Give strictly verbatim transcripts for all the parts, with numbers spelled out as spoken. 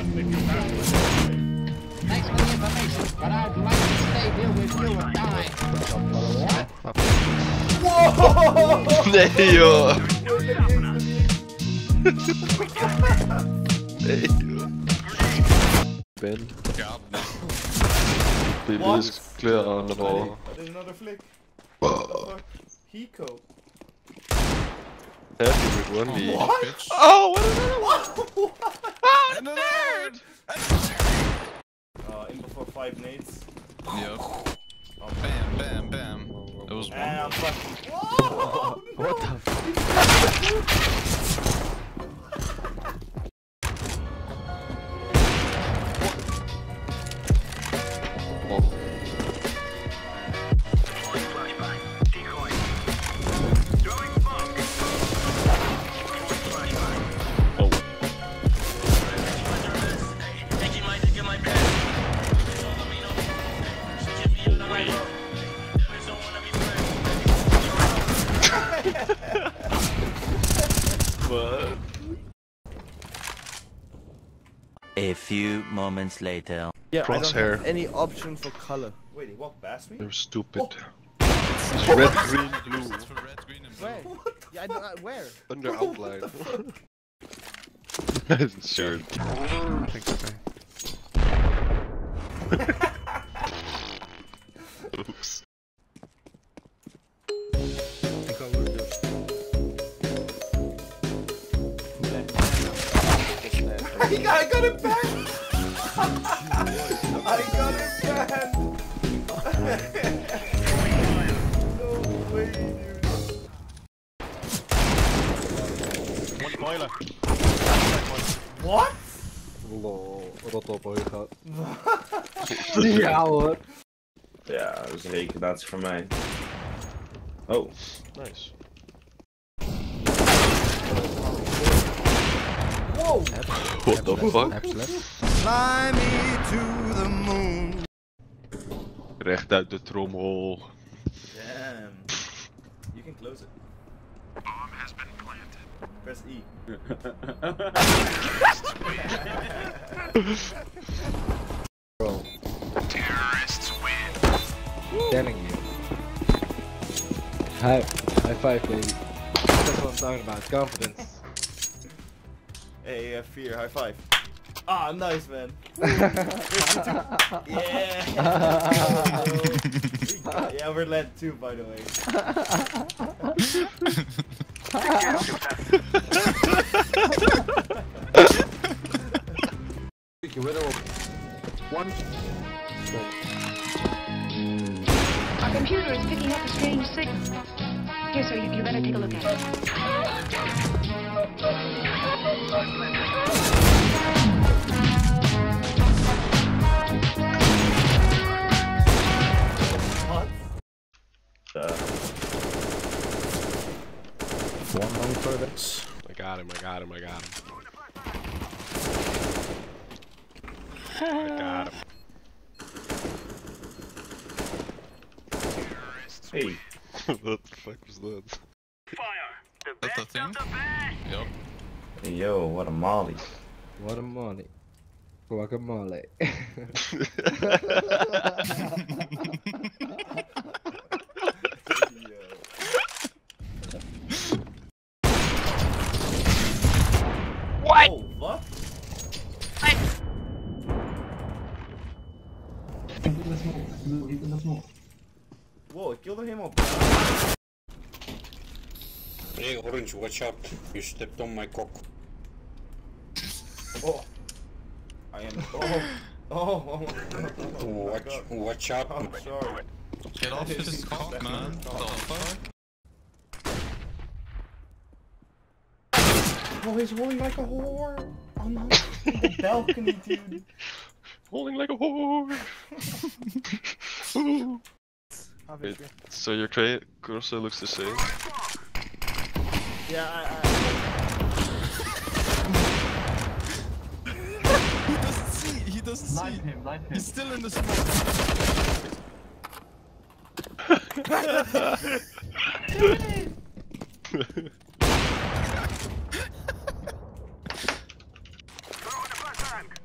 Thanks for the information, but I'd like to stay here with you and die. What? Whoa! There you are. There you are. Ben. People is clear on the wall. There's another flick. What the fuck? Hiko. With one lead. What? Oh, what another one? What? Oh, the nerd! Uh, in before five nades. Yep. Oh, bam, bam, bam. That was one. And I'm fucking. Whoa! No. What the fuck? Oh. A few moments later. Yeah, crosshair. I don't have any option for color. Wait, he walked past me? You're stupid. Oh. It's red, green, blue. It's for red, green, and blue. Where? What the yeah, fuck? I, I, where? Under outline. I isn't sure. Oops. I got it back! I got it back! No way, dude. One boiler. What? Lol, rot op, hoor je gaat. Ja hoor. Ja, zeker, dat is voor mij. Oh. Nice. Whoa. What the fuck? Fly me to the moon. Recht uit de tromhol. Damn. You can close it. Bomb has been planted. Press E. Bro. Terrorists win. Damning you. High, high five, baby. That's what I'm talking about. Confidence. Hey, uh, fear, high five. Ah, oh, nice, man. Yeah. Oh. Yeah, we're led too, by the way. One. Our computer is picking up a strange signal. Here, sir, you, you better take a look at it. What? Uh. One long purpose. I got him, I got him, I got him. I got him. Hey. What the fuck was that? Fire! The best of the best! Yep. Yo, what a molly. What a molly. Guacamole. What? Oh, what? What? Whoa, it killed him up. Hey, Orange, watch out. You stepped on my cock. Oh. I am. Oh. Oh, oh, oh watch, God. Watch out. I'm sorry. Get off his cock, man. What the fuck? Oh, he's holding like a whore. On the balcony, dude. Holding like a whore. It, so your crate cursor looks the same. Yeah, I. I... He doesn't see. He doesn't Line see. Him, him. He's still in the smoke. Throw in the black tank.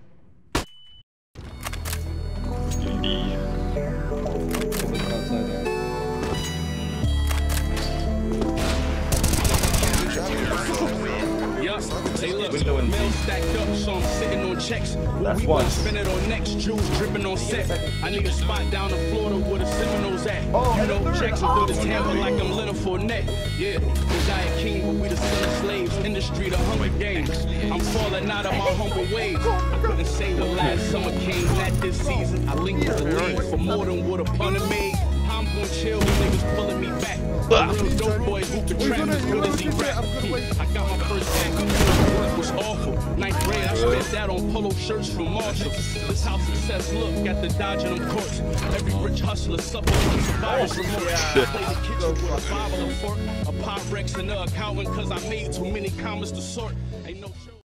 stacked up, so I'm sitting on checks. What we want to spend it on next, juice dripping on set. I need a spot down in Florida where the Seminoles at. Oh, you know, checks will do this hammer like I'm Leonard Fournette. Yeah, Josiah King, but we the son of slaves. Industry, the Hunger Games. I'm falling out of my humble ways. I couldn't say the last summer came, not this season. I linked with the league for more than what a punter made. I'm gonna chill when niggas pulling me back. Those dope boys who could trap as good as he rap. I got my first act, the work was awful. Ninth grade, I spent that on polo shirts from Marshall. This how success look at the dodging them courts. Every rich hustler suffers from survivor's remorse. I play the kitchen with a Bible and fork, a Pyrex and a accountant, cause I made too many commas to sort. Ain't no